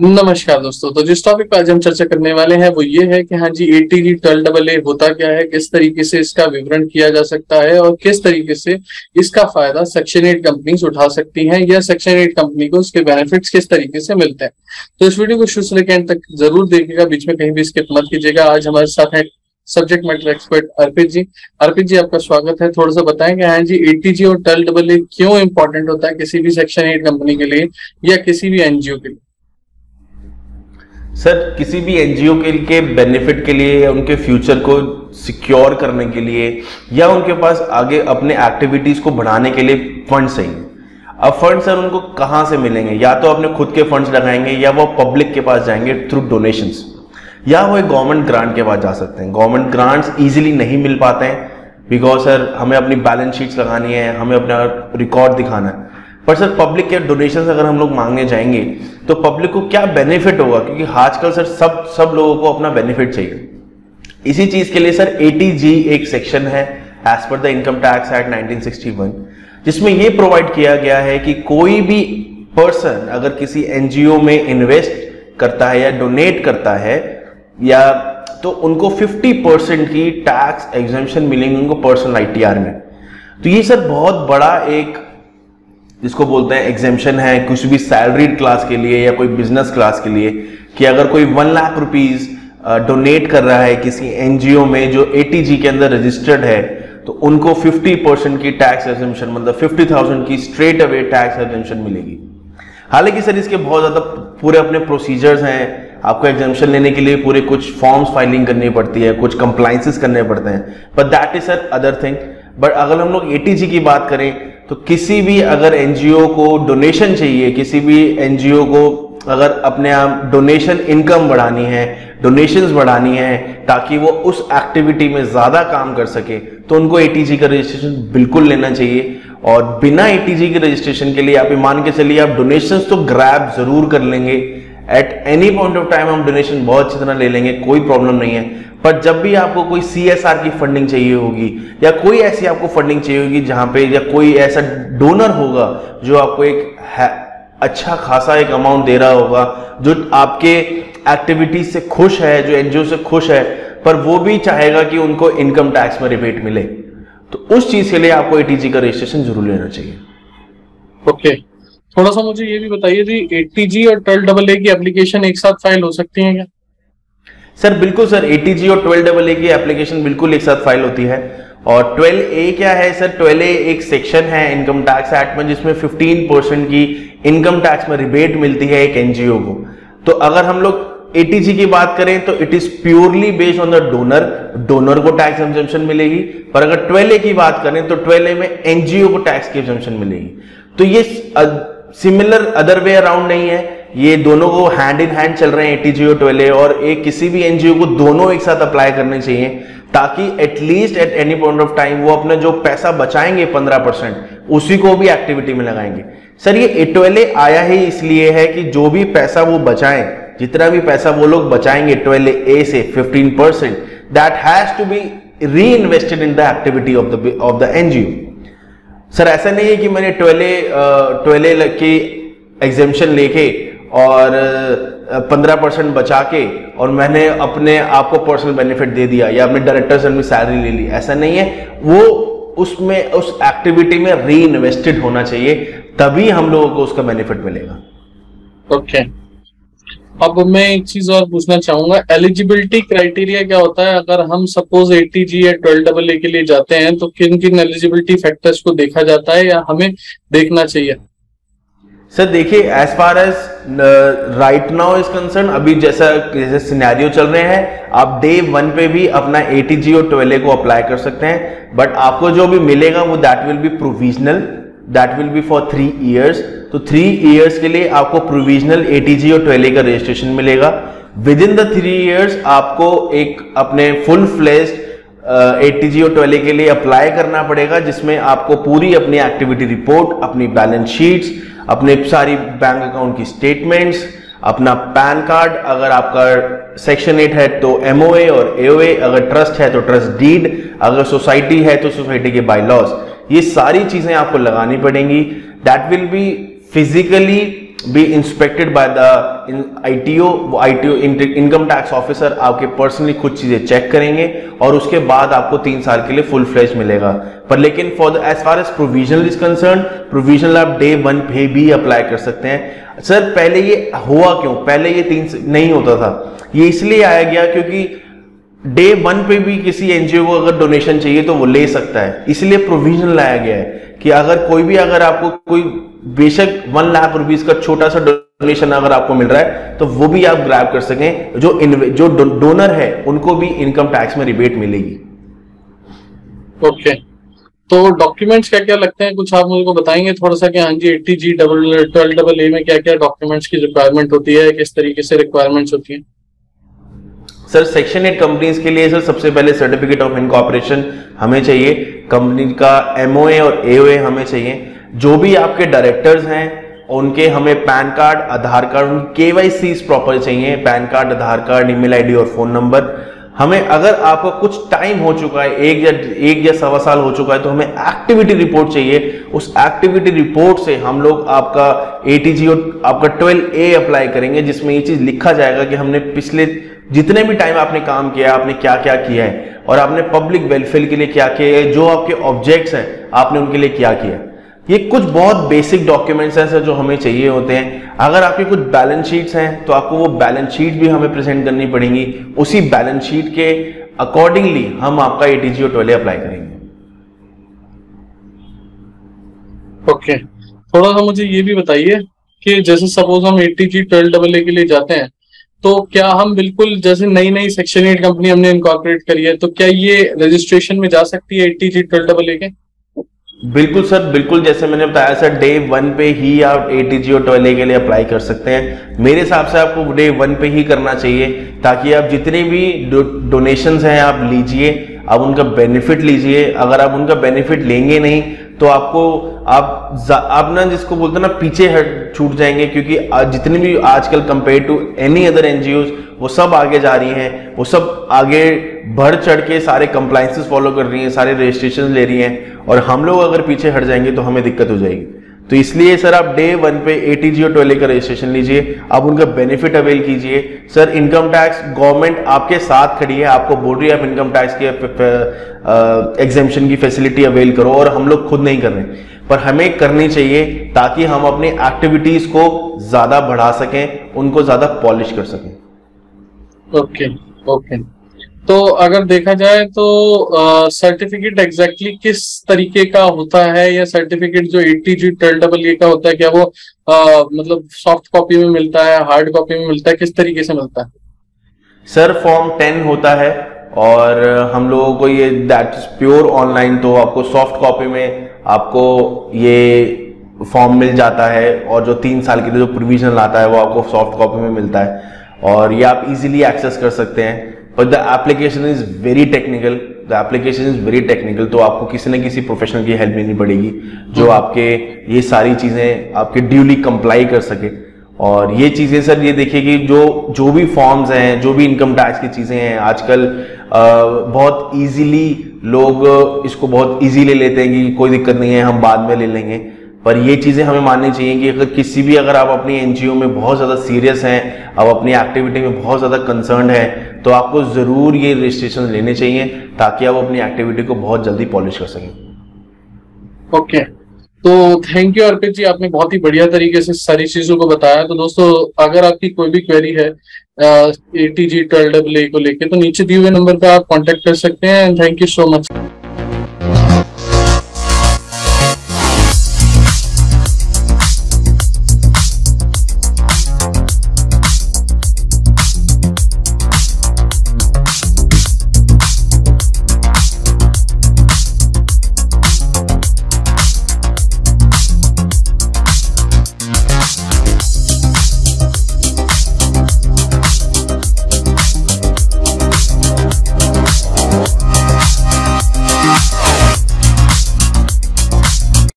नमस्कार दोस्तों, तो जिस टॉपिक पर आज हम चर्चा करने वाले हैं वो ये है कि हाँ जी 80G 12AA होता क्या है, किस तरीके से इसका विवरण किया जा सकता है और किस तरीके से इसका फायदा सेक्शन 8 कंपनीज उठा सकती हैं या सेक्शन 8 कंपनी को उसके बेनिफिट्स किस तरीके से मिलते हैं। तो इस वीडियो को शुरू से लेकर एंड तक जरूर देखिएगा, बीच में कहीं भी स्किप मत कीजिएगा। आज हमारे साथ है subject matter expert Arpit ji, आपका स्वागत है। थोड़ा सा बताएंगे हाँ जी 80G और 12AA क्यों इंपॉर्टेंट होता है किसी भी सेक्शन 8 कंपनी के लिए या किसी भी एनजीओ के लिए। सर, किसी भी एनजीओ के बेनिफिट के लिए या उनके फ्यूचर को सिक्योर करने के लिए या उनके पास आगे अपने एक्टिविटीज को बढ़ाने के लिए फंड चाहिए। अब फंड सर उनको कहाँ से मिलेंगे, या तो अपने खुद के फंड्स लगाएंगे या वो पब्लिक के पास जाएंगे थ्रू डोनेशंस, या वो एक गवर्नमेंट ग्रांट के पास जा सकते हैं। गवर्नमेंट ग्रांट्स ईजिली नहीं मिल पाते हैं बिकॉज सर हमें अपनी बैलेंस शीट्स लगानी है, हमें अपना रिकॉर्ड दिखाना है। पर सर पब्लिक के डोनेशन अगर हम लोग मांगने जाएंगे तो पब्लिक को क्या बेनिफिट होगा, क्योंकि आजकल सर सब लोगों को अपना बेनिफिट चाहिए। इसी चीज के लिए सर 80G एक सेक्शन है as per the income tax act 1961, जिसमें यह प्रोवाइड किया गया है कि कोई भी पर्सन अगर किसी एनजीओ में इन्वेस्ट करता है या डोनेट करता है या तो उनको 50% की टैक्स एग्जेम्पशन मिलेंगे उनको पर्सनल ITR में। तो ये सर बहुत बड़ा एक जिसको बोलते हैं एग्जेम्पशन है कुछ भी सैलरीड क्लास के लिए या कोई बिजनेस क्लास के लिए, कि अगर कोई 1 लाख रुपीज डोनेट कर रहा है किसी एनजीओ में जो 80G के अंदर रजिस्टर्ड है तो उनको 50% की टैक्स एग्जेम्पशन मतलब 50,000 की स्ट्रेट अवे टैक्स एग्जेम्पशन मिलेगी। हालांकि सर इसके बहुत ज्यादा पूरे अपने प्रोसीजर्स हैं, आपको एग्जेम्पशन लेने के लिए पूरे कुछ फॉर्म्स फाइलिंग करनी पड़ती है, कुछ कंप्लाइंसेस करने पड़ते हैं, but that is sir other thing. But अगर हम लोग 80G की बात करें तो किसी भी अगर एनजीओ को डोनेशन चाहिए, किसी भी एनजीओ को अगर अपने आप डोनेशन इनकम बढ़ानी है, डोनेशंस बढ़ानी है ताकि वो उस एक्टिविटी में ज़्यादा काम कर सके, तो उनको 80G का रजिस्ट्रेशन बिल्कुल लेना चाहिए। और बिना 80G के रजिस्ट्रेशन के लिए आप ये मान के चलिए आप डोनेशंस तो ग्रैब ज़रूर कर लेंगे, at any point of time हम डोनेशन बहुत अच्छी तरह ले लेंगे, कोई प्रॉब्लम नहीं है। पर जब भी आपको कोई CSR की फंडिंग चाहिए होगी या कोई ऐसी आपको फंडिंग चाहिए होगी जहां पे या कोई ऐसा डोनर होगा जो आपको एक अच्छा खासा एक अमाउंट दे रहा होगा, जो आपके एक्टिविटीज से खुश है, जो एनजीओ से खुश है, पर वो भी चाहेगा कि उनको इनकम टैक्स में रिबेट मिले, तो उस चीज के लिए आपको 80G का रजिस्ट्रेशन जरूर लेना चाहिए। ओके, थोड़ा सा मुझे ये भी बताइए जी 80G और 12AA की एप्लीकेशन एक साथ फाइल हो सकती है क्या? सर बिल्कुल सर, 80G और 12AA की एप्लीकेशन बिल्कुल एक साथ फाइल होती है। और 12A क्या है सर, 12A एक सेक्शन है इनकम टैक्स एक्ट में जिसमें 15% की इनकम टैक्स में रिबेट मिलती है एक एनजीओ को। तो अगर हम लोग 80G की बात करें तो it is purely based on the donor को टैक्स एग्जेम्पशन मिलेगी, पर अगर 12A की बात करें तो 12A में एनजीओ को टैक्स की एग्जेम्पशन मिलेगी। तो ये सिमिलर अदर वे अराउंड नहीं है, ये दोनों को हैंड इन हैंड चल रहे हैं 80G और 12AA, और एक किसी भी एनजीओ को दोनों एक साथ अप्लाई करने चाहिए ताकि at least at any point of time वो अपना जो पैसा बचाएंगे 15% उसी को भी एक्टिविटी में लगाएंगे। सर ये 12AA आया ही इसलिए है कि जो भी पैसा वो बचाएं, जितना भी पैसा वो लोग बचाएंगे 12AA से 15% that has to be reinvested in the activity of the NGO. Sir ऐसा नहीं है कि मैंने 12AA की एग्जेम्पशन लेके और 15% बचा के और मैंने अपने आप को पर्सनल बेनिफिट दे दिया या अपने डायरेक्टर्स में सैलरी ले ली, ऐसा नहीं है। वो उसमें उस एक्टिविटी में री इन्वेस्टेड होना चाहिए, तभी हम लोगों को उसका बेनिफिट मिलेगा। ओके, अब मैं एक चीज और पूछना चाहूंगा, एलिजिबिलिटी क्राइटेरिया क्या होता है? अगर हम सपोज 80G या 12AA के लिए जाते हैं तो किन किन एलिजिबिलिटी फैक्टर्स को देखा जाता है या हमें देखना चाहिए? सर देखिए, as far as right now is concern, अभी जैसे सिनेरियो चल रहे हैं, आप डे 1 पे भी अपना 80G और 12AA को अप्लाई कर सकते हैं, बट आपको जो भी मिलेगा वो that will be provisional, that will be for 3 years. तो 3 इयर्स के लिए आपको प्रोविजनल 80G और 12AA का रजिस्ट्रेशन मिलेगा। विद इन द 3 इयर्स आपको एक अपने फुल फ्लेज्ड 80G और 12AA के लिए अप्लाई करना पड़ेगा, जिसमें आपको पूरी अपनी एक्टिविटी रिपोर्ट, अपनी बैलेंस शीट्स, अपने सारी बैंक अकाउंट की स्टेटमेंट्स, अपना पैन कार्ड, अगर आपका सेक्शन 8 है तो MOA और AOA, अगर ट्रस्ट है तो ट्रस्ट डीड, अगर सोसाइटी है तो सोसाइटी के बाय लॉज, ये सारी चीजें आपको लगानी पड़ेंगी। That will be physically be inspected by the ITO income tax officer आपके पर्सनली कुछ चीजें चेक करेंगे और उसके बाद आपको 3 साल के लिए फुल फ्लैश मिलेगा। पर लेकिन for the as far as provisional is concern, provisional आप day 1 पे भी अप्लाई कर सकते हैं। सर पहले ये हुआ क्यों, पहले ये 3 नहीं होता था, ये इसलिए आया गया क्योंकि day 1 पे भी किसी एनजीओ को अगर डोनेशन चाहिए तो वो ले सकता है, इसलिए प्रोविजन लाया गया है कि अगर कोई भी अगर आपको कोई बेशक 1 लाख रुपीज का छोटा सा डोनेशन अगर आपको मिल रहा है तो वो भी आप ग्रैब कर सकें। जो डोनर है उनको भी इनकम टैक्स में रिबेट मिलेगी। ओके, तो डॉक्यूमेंट्स क्या क्या लगते हैं, कुछ आप मुझे को बताएंगे थोड़ा सा कि हाँ जी 80G 12AA में क्या क्या डॉक्यूमेंट्स की रिक्वायरमेंट होती है, किस तरीके से रिक्वायरमेंट होती है? सर सेक्शन 8 कंपनीज के लिए सर सबसे पहले सर्टिफिकेट ऑफ इनकॉर्पोरेशन हमें चाहिए, कंपनी का MOA और AOA हमें चाहिए, जो भी आपके डायरेक्टर्स हैं उनके हमें पैन कार्ड, आधार कार्ड, उनकी KYC प्रॉपर चाहिए, PAN card, Aadhaar card, email ID और फोन नंबर। हमें अगर आपको कुछ टाइम हो चुका है, 1 या 1.25 साल हो चुका है, तो हमें एक्टिविटी रिपोर्ट चाहिए। उस एक्टिविटी रिपोर्ट से हम लोग आपका 80G और आपका 12A अप्लाई करेंगे, जिसमें ये चीज लिखा जाएगा कि हमने पिछले जितने भी टाइम आपने काम किया, आपने क्या क्या किया है और आपने पब्लिक वेलफेयर के लिए क्या किया है, जो आपके ऑब्जेक्ट्स हैं आपने उनके लिए क्या किया। ये कुछ बहुत बेसिक डॉक्यूमेंट्स हैं सर जो हमें चाहिए होते हैं। अगर आपके कुछ बैलेंस शीट्स हैं तो आपको वो बैलेंस शीट भी हमें प्रेजेंट करनी पड़ेंगी, उसी बैलेंस शीट के अकॉर्डिंगली हम आपका 80G और 12A अप्लाई करेंगे। ओके, थोड़ा सा मुझे ये भी बताइए कि जैसे सपोज हम 80G 12AA के लिए जाते हैं तो क्या हम बिल्कुल जैसे नई सेक्शन 8 कंपनी हमने इनकॉर्पोरेट करी है तो क्या ये रजिस्ट्रेशन में जा सकती है 80G 12AA के? बिल्कुल सर, बिल्कुल, जैसे मैंने बताया सर day 1 पे ही आप 80G और 12A के लिए अप्लाई कर सकते हैं। मेरे हिसाब से आपको day 1 पे ही करना चाहिए ताकि आप जितने भी डोनेशंस हैं आप लीजिए, आप उनका बेनिफिट लीजिए। अगर आप उनका बेनिफिट लेंगे नहीं तो आपको आप ना जिसको बोलते हैं ना पीछे छूट जाएंगे, क्योंकि जितने भी आजकल compare to any other NGOs वो सब आगे जा रही हैं, वो सब आगे बढ़ चढ़ के सारे कंप्लाइंसेस फॉलो कर रही हैं, सारे रजिस्ट्रेशन ले रही हैं और हम लोग अगर पीछे हट जाएंगे तो हमें दिक्कत हो जाएगी। तो इसलिए सर आप day 1 पे 80G और 12A का रजिस्ट्रेशन लीजिए, आप उनका बेनिफिट अवेल कीजिए। सर इनकम टैक्स गवर्नमेंट आपके साथ खड़ी है, आपको बोल रही है आप इनकम टैक्स के एग्जेम्पशन की फैसिलिटी अवेल करो, और हम लोग खुद नहीं कर रहे पर हमें करनी चाहिए ताकि हम अपनी एक्टिविटीज को ज्यादा बढ़ा सकें, उनको ज्यादा पॉलिश कर सकें। ओके ओके, तो अगर देखा जाए तो सर्टिफिकेट एग्जैक्टली किस तरीके का होता है, या सर्टिफिकेट जो 80G 12AA का होता है क्या वो मतलब सॉफ्ट कॉपी में मिलता है, हार्ड कॉपी में मिलता है, किस तरीके से मिलता है? सर फॉर्म 10 होता है और हम लोगों को ये दैट इज प्योर ऑनलाइन, तो आपको सॉफ्ट कॉपी में आपको ये फॉर्म मिल जाता है और जो 3 साल के लिए जो प्रोविजनल आता है वो आपको सॉफ्ट कॉपी में मिलता है और ये आप इजीली एक्सेस कर सकते हैं। But the application is very technical, तो आपको किसी न किसी प्रोफेशनल की हेल्प लेनी पड़ेगी जो आपके ये सारी चीजें आपके ड्यूली कंप्लाई कर सके। और ये चीजें सर ये देखिए कि जो भी फॉर्म्स हैं, जो भी इनकम टैक्स की चीजें हैं आजकल बहुत इजीली लोग इसको बहुत इजी ले लेते हैं कि कोई दिक्कत नहीं है हम बाद में ले लेंगे, पर ये चीज़ें हमें माननी चाहिए कि अगर किसी भी अगर आप अपनी NGO में बहुत ज़्यादा सीरियस हैं, आप अपनी एक्टिविटी में बहुत ज़्यादा कंसर्न हैं तो आपको ज़रूर ये रजिस्ट्रेशन लेने चाहिए ताकि आप अपनी एक्टिविटी को बहुत जल्दी पॉलिश कर सकें। ओके, तो थैंक यू अर्पित जी, आपने बहुत ही बढ़िया तरीके से सारी चीज़ों को बताया। तो दोस्तों अगर आपकी कोई भी क्वेरी है 80G 12AA को लेकर तो नीचे दिए हुए नंबर पर आप कॉन्टेक्ट कर सकते हैं। Thank you so much.